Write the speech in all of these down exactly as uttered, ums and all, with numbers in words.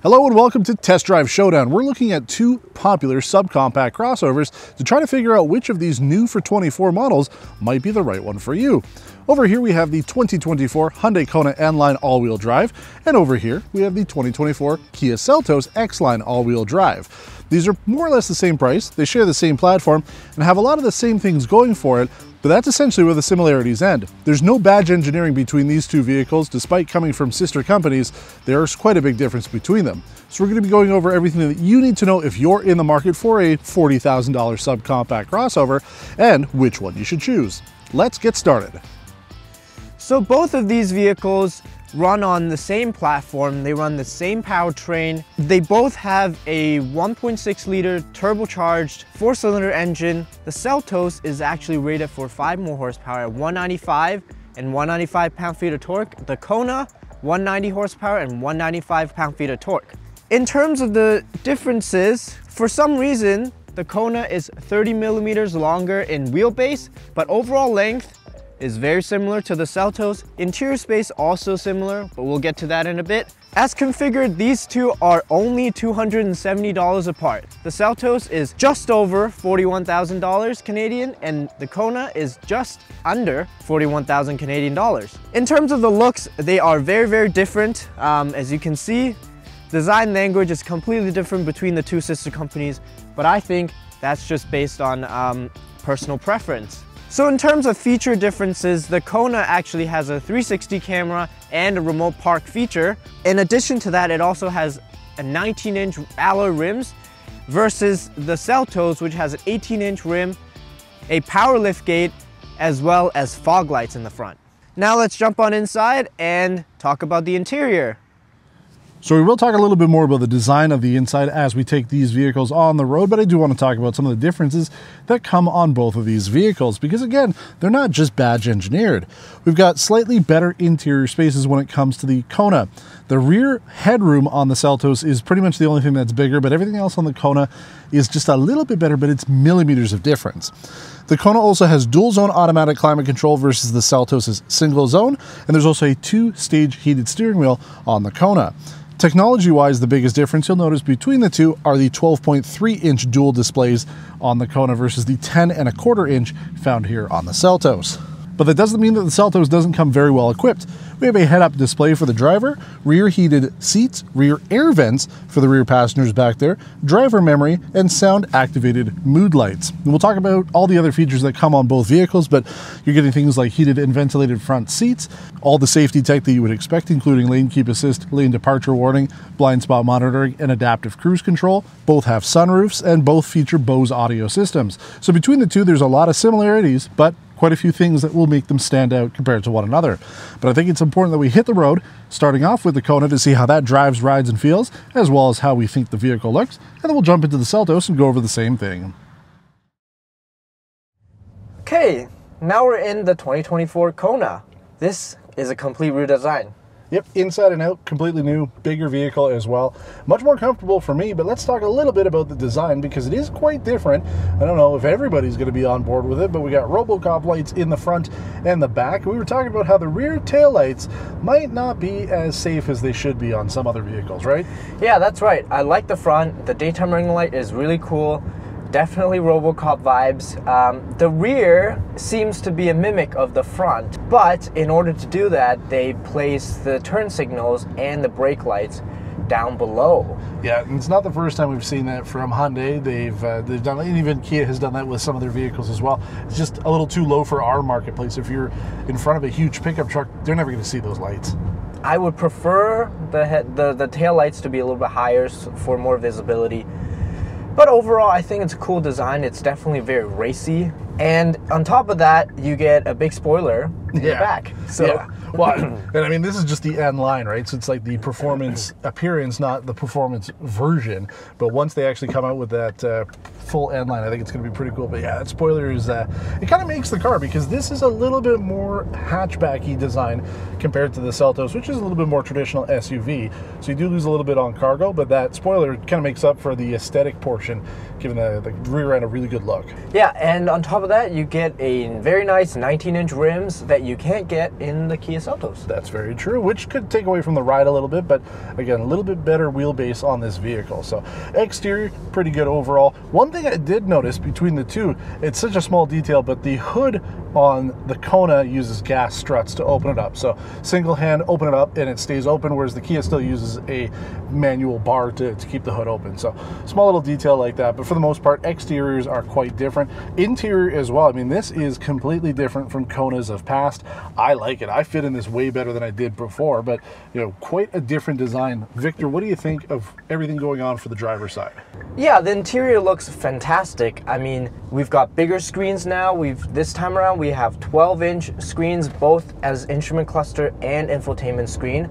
Hello and welcome to Test Drive Showdown. We're looking at two popular subcompact crossovers to try to figure out which of these new for twenty-four models might be the right one for you. Over here we have the twenty twenty-four Hyundai Kona N-Line all-wheel drive, and over here we have the twenty twenty-four Kia Seltos X-Line all-wheel drive. These are more or less the same price, they share the same platform, and have a lot of the same things going for it, but that's essentially where the similarities end. There's no badge engineering between these two vehicles. Despite coming from sister companies, there's quite a big difference between them. So we're going to be going over everything that you need to know if you're in the market for a forty thousand dollar subcompact crossover and which one you should choose. Let's get started. So both of these vehicles run on the same platform, they run the same powertrain. They both have a one point six liter turbocharged four-cylinder engine. The Seltos is actually rated for five more horsepower at one ninety-five and one ninety-five pound-feet of torque. The Kona, one ninety horsepower and one ninety-five pound-feet of torque. In terms of the differences, for some reason, the Kona is thirty millimeters longer in wheelbase, but overall length is very similar to the Seltos. Interior space also similar, but we'll get to that in a bit. As configured, these two are only two hundred seventy dollars apart. The Seltos is just over forty-one thousand dollars Canadian, and the Kona is just under forty-one thousand Canadian dollars. In terms of the looks, they are very, very different. Um, as you can see, design language is completely different between the two sister companies, but I think that's just based on um, personal preference. So in terms of feature differences, the Kona actually has a three sixty camera and a remote park feature. In addition to that, it also has a nineteen inch alloy rims versus the Seltos, which has an eighteen inch rim, a power lift gate, as well as fog lights in the front. Now let's jump on inside and talk about the interior. So we will talk a little bit more about the design of the inside as we take these vehicles on the road, but I do want to talk about some of the differences that come on both of these vehicles, because again, they're not just badge engineered. We've got slightly better interior spaces when it comes to the Kona. The rear headroom on the Seltos is pretty much the only thing that's bigger, but everything else on the Kona is just a little bit better, but it's millimeters of difference. The Kona also has dual zone automatic climate control versus the Seltos' single zone, and there's also a two-stage heated steering wheel on the Kona. Technology-wise, the biggest difference you'll notice between the two are the twelve point three inch dual displays on the Kona versus the ten and a quarter inch found here on the Seltos. But that doesn't mean that the Seltos doesn't come very well equipped. We have a head-up display for the driver, rear heated seats, rear air vents for the rear passengers back there, driver memory, and sound-activated mood lights. And we'll talk about all the other features that come on both vehicles, but you're getting things like heated and ventilated front seats, all the safety tech that you would expect, including lane keep assist, lane departure warning, blind spot monitoring, and adaptive cruise control. Both have sunroofs, and both feature Bose audio systems. So between the two, there's a lot of similarities, but quite a few things that will make them stand out compared to one another. But I think it's important that we hit the road, starting off with the Kona to see how that drives, rides, and feels, as well as how we think the vehicle looks, and then we'll jump into the Seltos and go over the same thing. Okay, now we're in the twenty twenty-four Kona. This is a complete redesign. Yep, inside and out, completely new, bigger vehicle as well. Much more comfortable for me, but let's talk a little bit about the design because it is quite different. I don't know if everybody's going to be on board with it, but we got RoboCop lights in the front and the back. We were talking about how the rear taillights might not be as safe as they should be on some other vehicles, right? Yeah, that's right. I like the front. The daytime running light is really cool. Definitely RoboCop vibes. Um, the rear seems to be a mimic of the front, but in order to do that, they place the turn signals and the brake lights down below. Yeah, and it's not the first time we've seen that from Hyundai. They've uh, they've done, and even Kia has done that with some of their vehicles as well. It's just a little too low for our marketplace. If you're in front of a huge pickup truck, they're never going to see those lights. I would prefer the head, the the tail lights to be a little bit higher for more visibility. But overall, I think it's a cool design. It's definitely very racy. And on top of that, you get a big spoiler in yeah. the back. So, yeah. Well, and I mean, this is just the N-Line, right? So it's like the performance appearance, not the performance version. But once they actually come out with that uh, full N-Line, I think it's going to be pretty cool. But yeah, that spoiler is, uh, it kind of makes the car because this is a little bit more hatchback-y design compared to the Seltos, which is a little bit more traditional S U V. So you do lose a little bit on cargo, but that spoiler kind of makes up for the aesthetic portion, giving the, the rear end a really good look. Yeah, and on top of that, you get a very nice nineteen inch rims. The that you can't get in the Kia Seltos. That's very true, which could take away from the ride a little bit, but again, a little bit better wheelbase on this vehicle. So exterior, pretty good overall. One thing I did notice between the two, it's such a small detail, but the hood on the Kona uses gas struts to open it up. So single hand, open it up, and it stays open, whereas the Kia still uses a manual bar to, to keep the hood open. So small little detail like that, but for the most part, exteriors are quite different. Interior as well. I mean, this is completely different from Konas of past. I like it. I fit in this way better than I did before, but you know, quite a different design. Victor, what do you think of everything going on for the driver's side? Yeah, the interior looks fantastic. I mean, we've got bigger screens now. We've this time around we have twelve inch screens, both as instrument cluster and infotainment screen.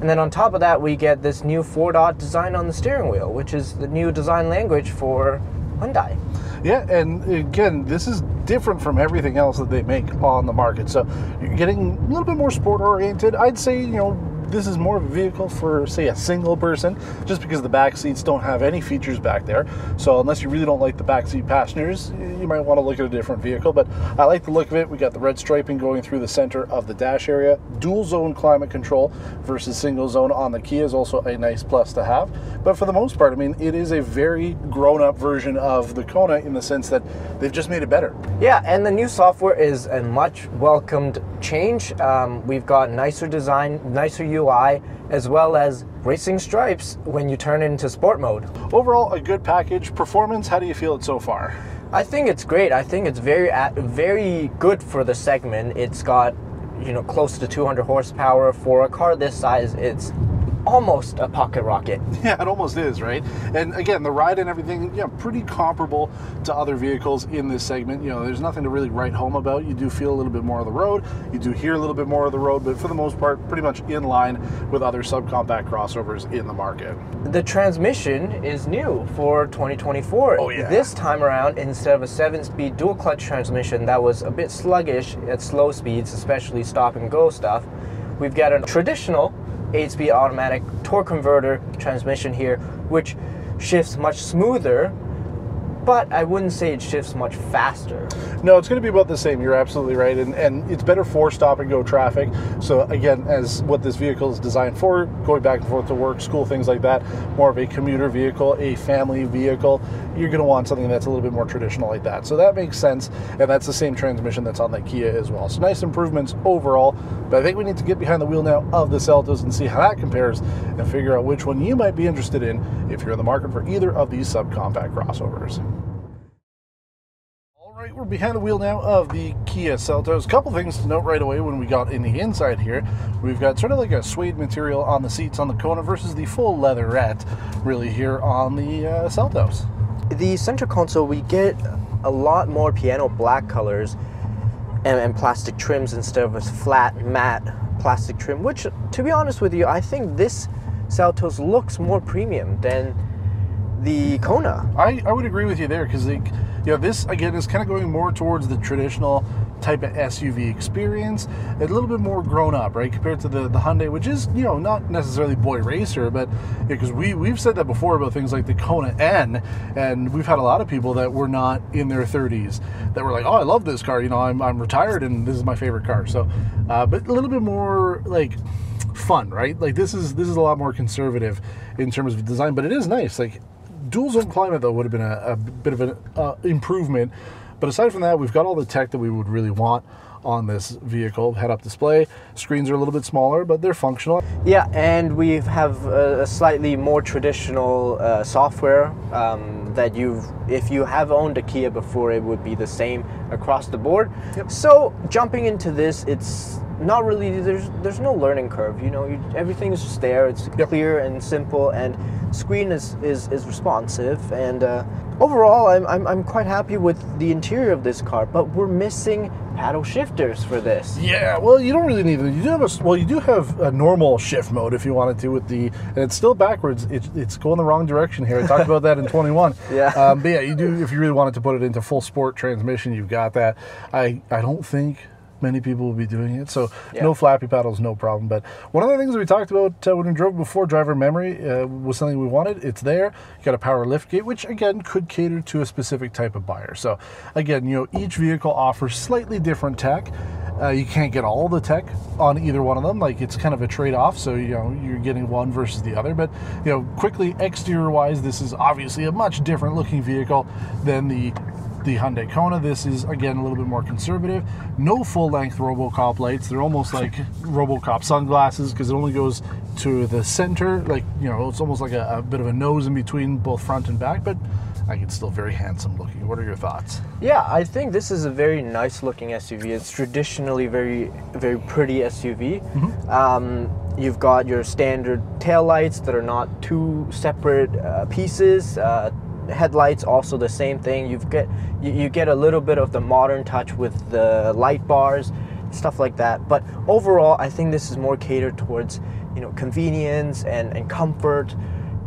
And then on top of that, we get this new four-dot design on the steering wheel, which is the new design language for Hyundai. Yeah, and again, this is different from everything else that they make on the market. So you're getting a little bit more sport-oriented. I'd say, you know, this is more of a vehicle for, say, a single person, just because the back seats don't have any features back there. So unless you really don't like the back seat passengers, you might want to look at a different vehicle. But I like the look of it. We got the red striping going through the center of the dash area. Dual zone climate control versus single zone on the Kia is also a nice plus to have. But for the most part, I mean, it is a very grown-up version of the Kona in the sense that they've just made it better. Yeah, and the new software is a much welcomed change. Um, we've got nicer design, nicer U I, as well as racing stripes when you turn into sport mode. Overall, a good package. Performance, how do you feel it so far? I think it's great. I think it's very very good for the segment. It's got, you know, close to two hundred horsepower. For a car this size, it's almost a pocket rocket. Yeah, it almost is, right? And again, the ride and everything, yeah, pretty comparable to other vehicles in this segment. You know, there's nothing to really write home about. You do feel a little bit more of the road, you do hear a little bit more of the road, but for the most part, pretty much in line with other subcompact crossovers in the market. The transmission is new for twenty twenty-four. Oh yeah. This time around, instead of a seven-speed dual-clutch transmission that was a bit sluggish at slow speeds, especially stop-and-go stuff, we've got a traditional eight-speed automatic torque converter transmission here, which shifts much smoother, but I wouldn't say it shifts much faster. No, it's going to be about the same. You're absolutely right, and and it's better for stop-and-go traffic. So again, as what this vehicle is designed for, going back and forth to work, school, things like that, more of a commuter vehicle, a family vehicle, you're going to want something that's a little bit more traditional like that. So that makes sense, and that's the same transmission that's on the Kia as well. So nice improvements overall, but I think we need to get behind the wheel now of the Seltos and see how that compares and figure out which one you might be interested in if you're in the market for either of these subcompact crossovers. Right, we're behind the wheel now of the Kia Seltos. A couple things to note right away when we got in the inside here. We've got sort of like a suede material on the seats on the Kona versus the full leatherette really here on the uh, Seltos. The center console, we get a lot more piano black colors and, and plastic trims instead of a flat matte plastic trim, which, to be honest with you, I think this Seltos looks more premium than the Kona. I, I would agree with you there, because the Yeah, you know, this again is kind of going more towards the traditional type of S U V experience, a little bit more grown up, right, compared to the, the Hyundai, which is, you know, not necessarily boy racer, but because yeah, we, we've said that before about things like the Kona N, and we've had a lot of people that were not in their thirties that were like, oh, I love this car, you know, I'm, I'm retired and this is my favorite car. So, uh, but a little bit more like fun, right? Like this is, this is a lot more conservative in terms of design, but it is nice. Like, dual zone climate though would have been a, a bit of an uh, improvement, but aside from that, we've got all the tech that we would really want on this vehicle. Head-up display, screens are a little bit smaller, but they're functional. Yeah, and we have a slightly more traditional uh, software um, that you've, if you have owned a Kia before, it would be the same across the board. Yep. So jumping into this, it's not really, there's there's no learning curve. You know, you, everything is just there. It's yep. clear and simple, and screen is is, is responsive. And uh, overall, I'm, I'm I'm quite happy with the interior of this car, but we're missing paddle shifters for this. Yeah, well, you don't really need them. You do have a well, you do have a normal shift mode if you wanted to with the, and it's still backwards. It's it's going the wrong direction here. I talked about that in twenty-one. Yeah, um, but yeah, you do if you really wanted to put it into full sport transmission, you've got that. I I don't think many people will be doing it. So yeah. No flappy paddles, no problem. But one of the things that we talked about uh, when we drove before, driver memory, uh, was something we wanted. It's there. You got a power lift gate, which again could cater to a specific type of buyer. So again, you know, each vehicle offers slightly different tech. Uh, you can't get all the tech on either one of them. Like, it's kind of a trade-off. So, you know, you're getting one versus the other. But, you know, quickly exterior-wise, this is obviously a much different looking vehicle than the the Hyundai Kona. This is, again, a little bit more conservative. No full-length RoboCop lights. They're almost like RoboCop sunglasses because it only goes to the center. Like, you know, it's almost like a, a bit of a nose in between both front and back. But I think it's still very handsome looking. What are your thoughts? Yeah, I think this is a very nice looking S U V. It's traditionally very, very pretty S U V. Mm-hmm. um, You've got your standard taillights that are not two separate uh, pieces. Uh, headlights also the same thing. You've get, you, you get a little bit of the modern touch with the light bars, stuff like that. But overall, I think this is more catered towards, you know, convenience and, and comfort.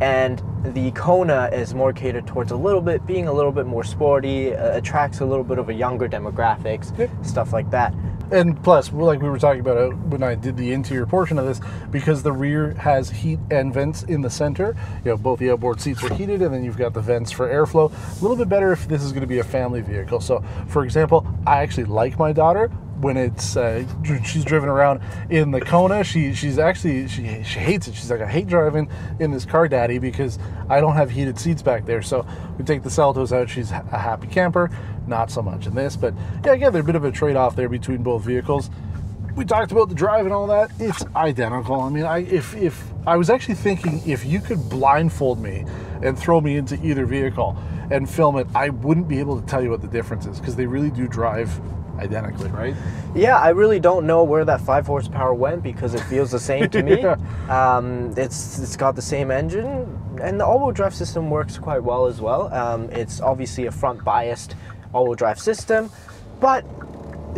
And the Kona is more catered towards a little bit, being a little bit more sporty, uh, attracts a little bit of a younger demographics, yep. Stuff like that. And plus, like we were talking about when I did the interior portion of this, because the rear has heat and vents in the center, you know, both the outboard seats are heated, and then you've got the vents for airflow. A little bit better if this is going to be a family vehicle. So, for example, I actually like my daughter. When it's uh, she's driven around in the Kona, she she's actually she she hates it. She's like, I hate driving in this car, Daddy, because I don't have heated seats back there. So we take the Seltos out. She's a happy camper, not so much in this. But yeah, again, there's a bit of a trade-off there between both vehicles. We talked about the drive and all that. It's identical. I mean, I if if I was actually thinking, if you could blindfold me and throw me into either vehicle and film it, I wouldn't be able to tell you what the difference is, because they really do drive identically, right? Yeah, I really don't know where that five horsepower went, because it feels the same to me. yeah. um, it's it's got the same engine, and the all-wheel drive system works quite well as well. Um, it's obviously a front-biased all-wheel drive system, but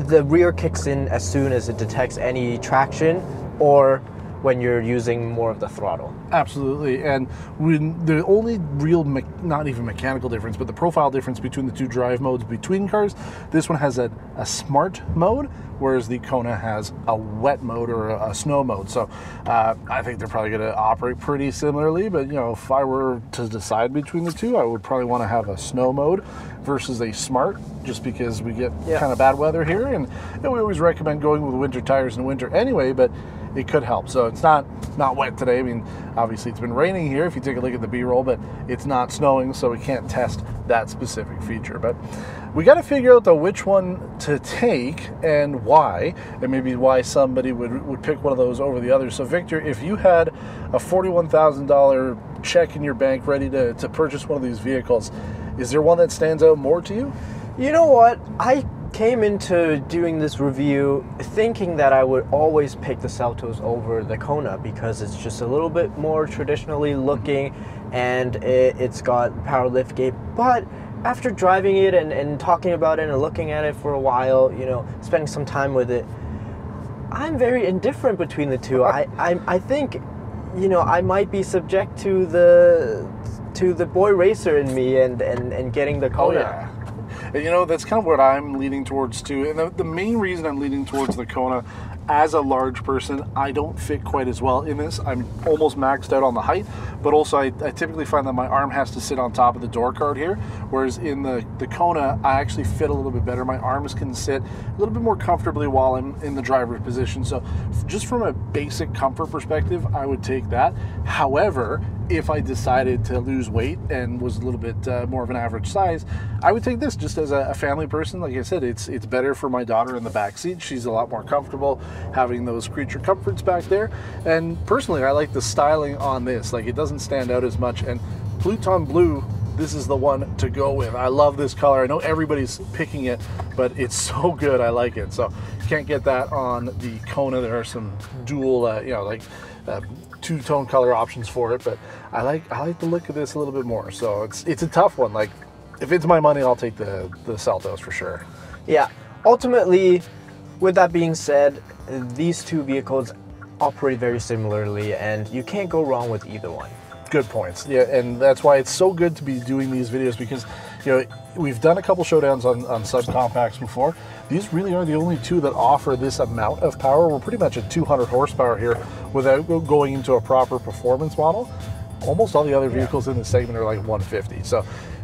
the rear kicks in as soon as it detects any traction or when you're using more of the throttle. Absolutely. And when the only real, me not even mechanical difference, but the profile difference between the two drive modes between cars, this one has a, a smart mode, whereas the Kona has a wet mode or a, a snow mode. So uh, I think they're probably going to operate pretty similarly. But, you know, if I were to decide between the two, I would probably want to have a snow mode versus a smart, just because we get yeah. kind of bad weather here. And, you know, we always recommend going with winter tires in winter anyway, but it could help. So it's not not wet today. I mean, obviously it's been raining here if you take a look at the B-roll, but it's not snowing, so we can't test that specific feature. But we got to figure out, though, which one to take and why, and maybe why somebody would, would pick one of those over the other. So, Victor, if you had a forty-one thousand dollar check in your bank ready to, to purchase one of these vehicles, is there one that stands out more to you? You know what? I came into doing this review thinking that I would always pick the Seltos over the Kona, because it's just a little bit more traditionally looking, and it, it's got power liftgate. But after driving it and, and talking about it and looking at it for a while, you know, spending some time with it, I'm very indifferent between the two. I, I, I think, you know, I might be subject to the to the boy racer in me and, and, and getting the Kona. Oh, yeah. And, you know, that's kind of what I'm leaning towards too. And the, the main reason I'm leaning towards the Kona, as a large person, I don't fit quite as well in this. I'm almost maxed out on the height, but also I, I typically find that my arm has to sit on top of the door card here, whereas in the, the Kona, I actually fit a little bit better. My arms can sit a little bit more comfortably while I'm in the driver's position. So just from a basic comfort perspective, I would take that. However, if I decided to lose weight and was a little bit uh, more of an average size, I would take this just as a, a family person. Like I said, it's it's better for my daughter in the back seat. She's a lot more comfortable having those creature comforts back there. And personally, I like the styling on this. Like, it doesn't stand out as much. And Pluton Blue, this is the one to go with. I love this color. I know everybody's picking it, but it's so good. I like it. So you can't get that on the Kona. There are some dual, uh, you know, like uh, two-tone color options for it, but I like I like the look of this a little bit more. So it's it's a tough one. Like, if it's my money, I'll take the the Seltos for sure. Yeah. Ultimately, with that being said, these two vehicles operate very similarly, and you can't go wrong with either one. Good points. Yeah, and that's why it's so good to be doing these videos, because you know, we've done a couple showdowns on, on subcompacts before. These really are the only two that offer this amount of power. We're pretty much at two hundred horsepower here without going into a proper performance model. Almost all the other vehicles in this segment are like one fifty. So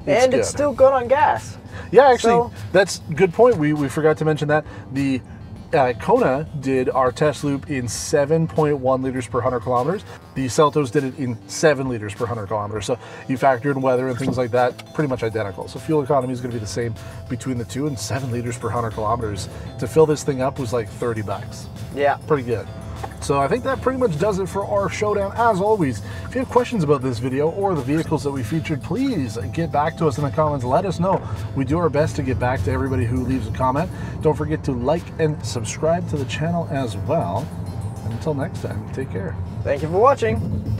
it's and good. It's still good on gas. Yeah, actually, so, that's a good point. We, we forgot to mention that. The uh, Kona did our test loop in seven point one liters per one hundred kilometers. The Seltos did it in seven liters per one hundred kilometers. So you factor in weather and things like that, pretty much identical. So fuel economy is going to be the same between the two, and seven liters per one hundred kilometers. To fill this thing up was like thirty bucks. Yeah. Pretty good. So I think that pretty much does it for our showdown. As always, if you have questions about this video or the vehicles that we featured, please get back to us in the comments. Let us know. We do our best to get back to everybody who leaves a comment. Don't forget to like and subscribe to the channel as well. And until next time, take care. Thank you for watching.